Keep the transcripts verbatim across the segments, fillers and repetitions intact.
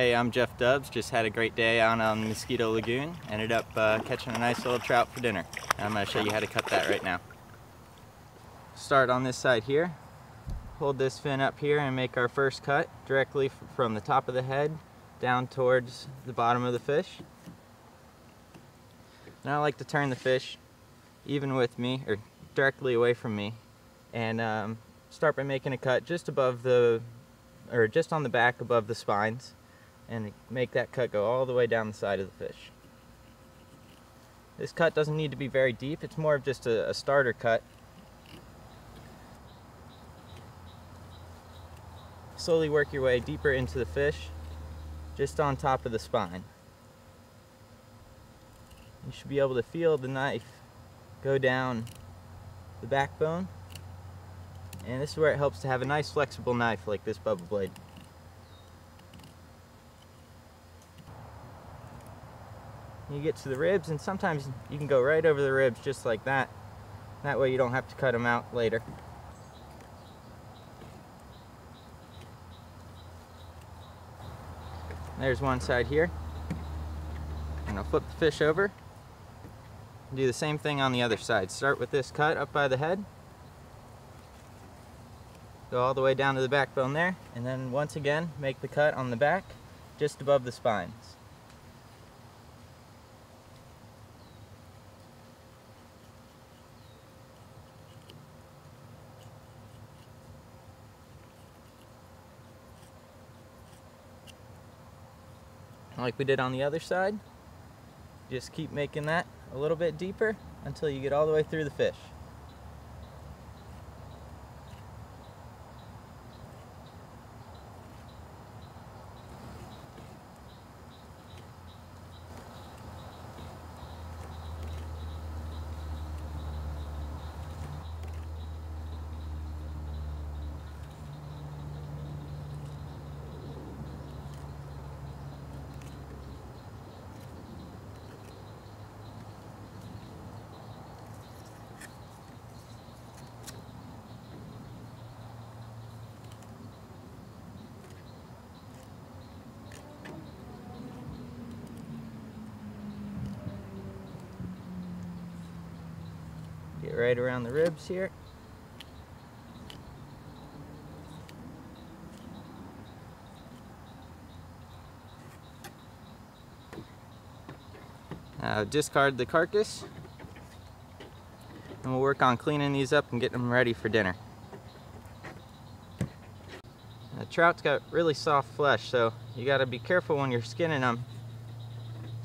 Hey, I'm Jeff Dubbs. Just had a great day on um, Mosquito Lagoon. Ended up uh, catching a nice little trout for dinner. And I'm going to show you how to cut that right now. Start on this side here. Hold this fin up here and make our first cut directly from the top of the head down towards the bottom of the fish. Now I like to turn the fish even with me, or directly away from me, and um, start by making a cut just above the, or just on the back above the spines. And make that cut go all the way down the side of the fish. This cut doesn't need to be very deep, it's more of just a, a starter cut. Slowly work your way deeper into the fish, just on top of the spine. You should be able to feel the knife go down the backbone, and this is where it helps to have a nice flexible knife like this Bubba Blade. You get to the ribs, and sometimes you can go right over the ribs just like that. That way you don't have to cut them out later. There's one side here. And I'll flip the fish over. Do the same thing on the other side. Start with this cut up by the head. Go all the way down to the backbone there, and then once again make the cut on the back just above the spines. Like we did on the other side, just keep making that a little bit deeper until you get all the way through the fish. Get right around the ribs here. Now discard the carcass, and we'll work on cleaning these up and getting them ready for dinner. Now, trout's got really soft flesh, so you got to be careful when you're skinning them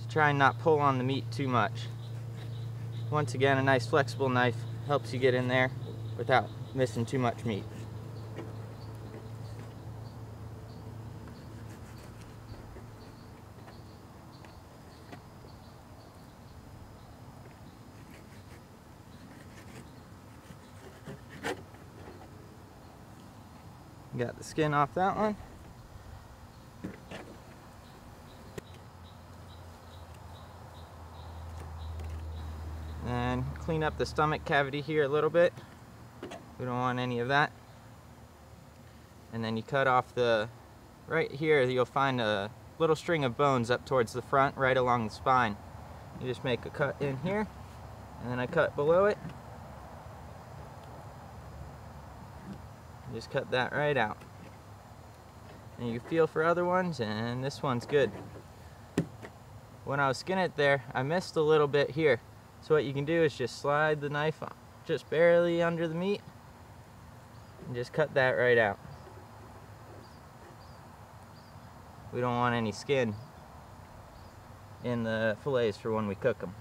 to try and not pull on the meat too much. Once again, a nice flexible knife helps you get in there without missing too much meat. Got the skin off that one. And clean up the stomach cavity here a little bit. We don't want any of that. And then you cut off the, right here you'll find a little string of bones up towards the front right along the spine. You just make a cut in here, and then a cut below it. Just cut that right out. And you feel for other ones, and this one's good. When I was skinning it there, I missed a little bit here. So what you can do is just slide the knife just barely under the meat and just cut that right out. We don't want any skin in the fillets for when we cook them.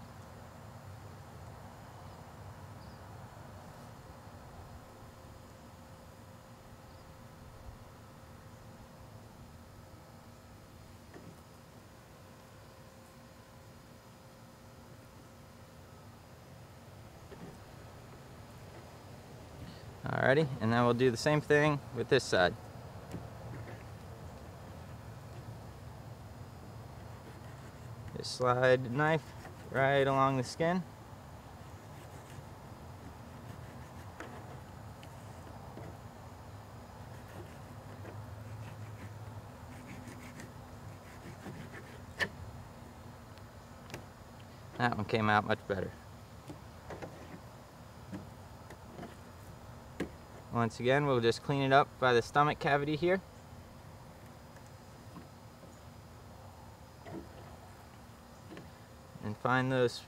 Alrighty, and then we'll do the same thing with this side. Just slide the knife right along the skin. That one came out much better. Once again, we'll just clean it up by the stomach cavity here. And find those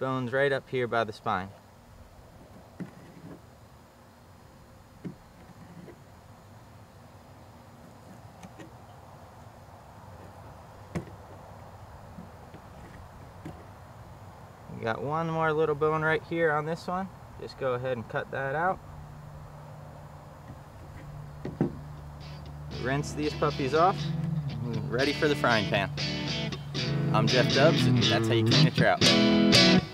bones right up here by the spine. We got one more little bone right here on this one. Just go ahead and cut that out. Rinse these puppies off, ready for the frying pan. I'm Jeff Dubbs, and that's how you clean a trout.